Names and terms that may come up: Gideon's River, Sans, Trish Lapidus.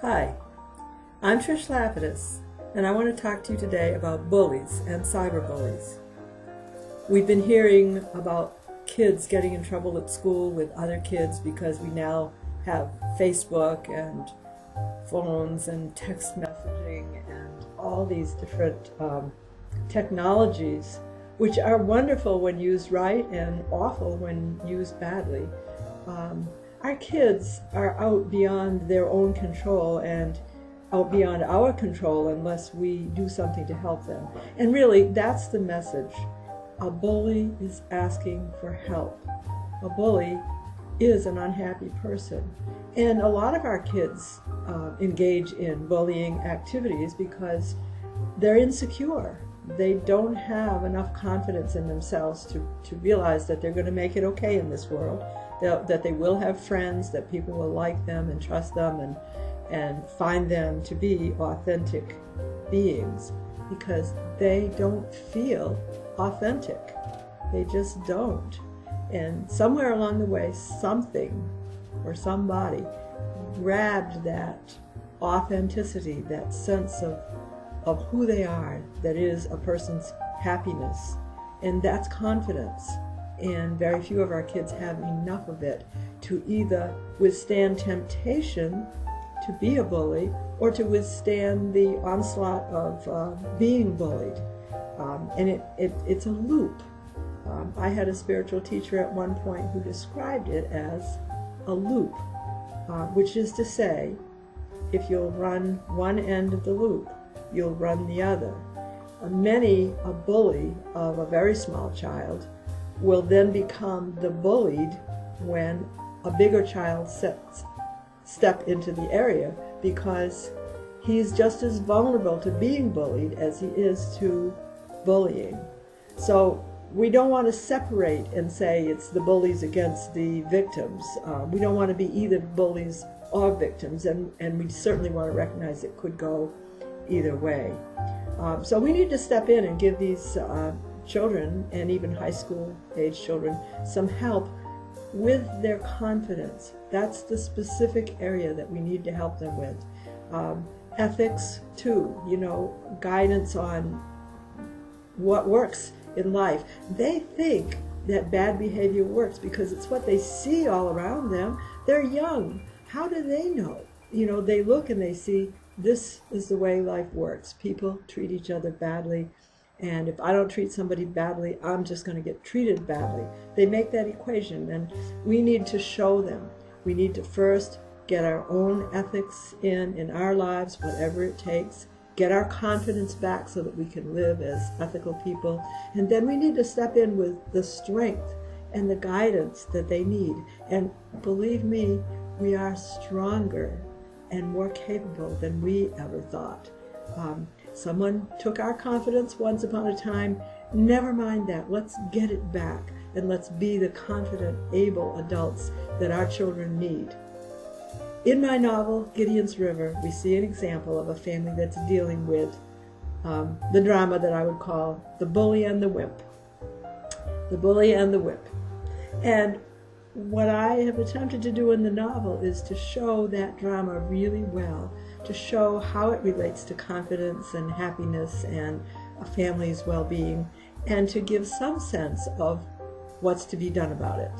Hi, I'm Trish Lapidus, and I want to talk to you today about bullies and cyberbullies. We've been hearing about kids getting in trouble at school with other kids because we now have Facebook and phones and text messaging and all these different technologies, which are wonderful when used right and awful when used badly. Our kids are out beyond their own control and out beyond our control unless we do something to help them. And really, that's the message. A bully is asking for help. A bully is an unhappy person. And a lot of our kids engage in bullying activities because they're insecure. They don't have enough confidence in themselves to realize that they're going to make it okay in this world, that they will have friends, that people will like them and trust them and find them to be authentic beings, because they don't feel authentic. They just don't. And somewhere along the way, something or somebody grabbed that authenticity, that sense of who they are, that is a person's happiness, and that's confidence. And very few of our kids have enough of it to either withstand temptation to be a bully or to withstand the onslaught of being bullied. And it's a loop. I had a spiritual teacher at one point who described it as a loop, which is to say, if you'll run one end of the loop, you'll run the other. A bully of a very small child will then become the bullied when a bigger child steps into the area, because he's just as vulnerable to being bullied as he is to bullying. So we don't want to separate and say it's the bullies against the victims. We don't want to be either bullies or victims, and we certainly want to recognize it could go either way. So we need to step in and give these children, and even high school age children, some help with their confidence. That's the specific area that we need to help them with. Ethics too, you know, guidance on what works in life. They think that bad behavior works because it's what they see all around them. They're young. How do they know? You know, they look and they see, this is the way life works. People treat each other badly, and if I don't treat somebody badly, I'm just going to get treated badly. They make that equation, and we need to show them. We need to first get our own ethics in our lives, whatever it takes, get our confidence back so that we can live as ethical people, and then we need to step in with the strength and the guidance that they need. And believe me, we are stronger and more capable than we ever thought. Someone took our confidence once upon a time. Never mind that. Let's get it back, and let's be the confident, able adults that our children need. In my novel, Gideon's River, we see an example of a family that's dealing with the drama that I would call the bully and the wimp. The bully and the wimp. And what I have attempted to do in the novel is to show that drama really well, to show how it relates to confidence and happiness and a family's well-being, and to give some sense of what's to be done about it.